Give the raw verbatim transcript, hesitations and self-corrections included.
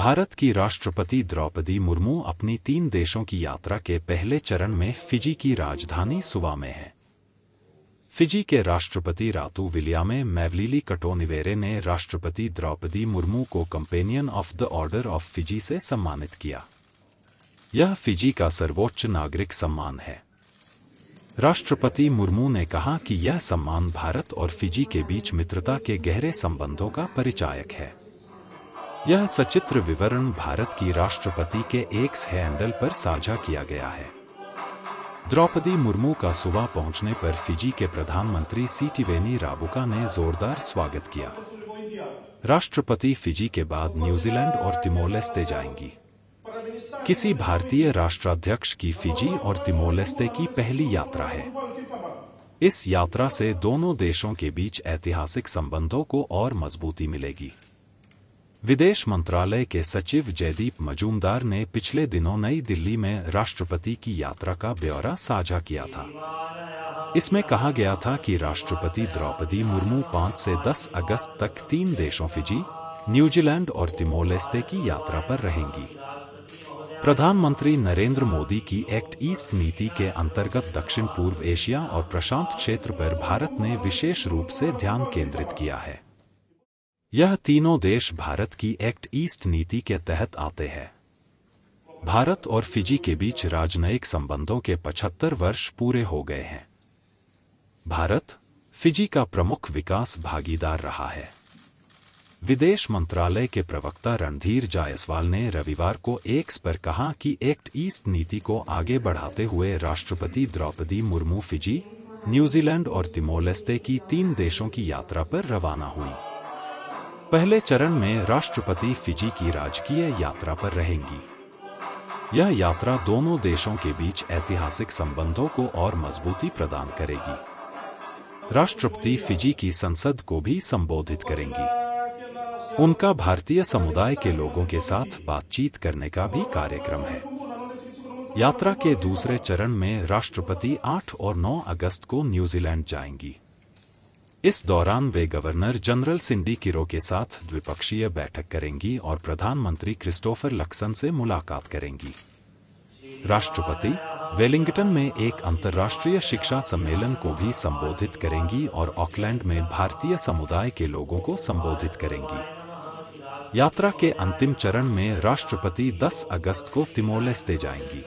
भारत की राष्ट्रपति द्रौपदी मुर्मू अपनी तीन देशों की यात्रा के पहले चरण में फिजी की राजधानी सुवा में है। फिजी के राष्ट्रपति रातु विलियम मैवलीली कटोनिवेरे ने राष्ट्रपति द्रौपदी मुर्मू को companion of the order of Fiji से सम्मानित किया। यह फिजी का सर्वोच्च नागरिक सम्मान है। राष्ट्रपति मुर्मू ने कहा कि यह सम्मान भारत और फिजी के बीच मित्रता के गहरे संबंधों का परिचायक है। यह सचित्र विवरण भारत की राष्ट्रपति के एक्स हैंडल पर साझा किया गया है। द्रौपदी मुर्मू का सुवा पहुंचने पर फिजी के प्रधानमंत्री सीटीवेनी राबुका ने जोरदार स्वागत किया। राष्ट्रपति फिजी के बाद न्यूजीलैंड और तिमोर लेस्ते जाएंगी। किसी भारतीय राष्ट्राध्यक्ष की फिजी और तिमोर लेस्ते की पहली यात्रा है। इस यात्रा से दोनों देशों के बीच ऐतिहासिक संबंधों को और मजबूती मिलेगी। विदेश मंत्रालय के सचिव जयदीप मजूमदार ने पिछले दिनों नई दिल्ली में राष्ट्रपति की यात्रा का ब्यौरा साझा किया था। इसमें कहा गया था कि राष्ट्रपति द्रौपदी मुर्मू पाँच से दस अगस्त तक तीन देशों फिजी, न्यूजीलैंड और तिमोर लेस्ते की यात्रा पर रहेंगी। प्रधानमंत्री नरेंद्र मोदी की एक्ट ईस्ट नीति के अंतर्गत दक्षिण पूर्व एशिया और प्रशांत क्षेत्र पर भारत ने विशेष रूप से ध्यान केंद्रित किया है। यह तीनों देश भारत की एक्ट ईस्ट नीति के तहत आते हैं। भारत और फिजी के बीच राजनयिक संबंधों के पचहत्तर वर्ष पूरे हो गए हैं। भारत फिजी का प्रमुख विकास भागीदार रहा है। विदेश मंत्रालय के प्रवक्ता रणधीर जायसवाल ने रविवार को एक्स पर कहा कि एक्ट ईस्ट नीति को आगे बढ़ाते हुए राष्ट्रपति द्रौपदी मुर्मू फिजी, न्यूजीलैंड और तिमोर लेस्ते की तीन देशों की यात्रा पर रवाना हुई। पहले चरण में राष्ट्रपति फिजी की राजकीय यात्रा पर रहेंगी। यह यात्रा दोनों देशों के बीच ऐतिहासिक संबंधों को और मजबूती प्रदान करेगी। राष्ट्रपति फिजी की संसद को भी संबोधित करेंगी। उनका भारतीय समुदाय के लोगों के साथ बातचीत करने का भी कार्यक्रम है। यात्रा के दूसरे चरण में राष्ट्रपति आठ और नौ अगस्त को न्यूजीलैंड जाएंगी। इस दौरान वे गवर्नर जनरल सिंडी किरो के साथ द्विपक्षीय बैठक करेंगी और प्रधानमंत्री क्रिस्टोफर लक्सन से मुलाकात करेंगी। राष्ट्रपति वेलिंगटन में एक अंतर्राष्ट्रीय शिक्षा सम्मेलन को भी संबोधित करेंगी और ऑकलैंड में भारतीय समुदाय के लोगों को संबोधित करेंगी। यात्रा के अंतिम चरण में राष्ट्रपति दस अगस्त को तिमोर लेस्ते जाएंगी।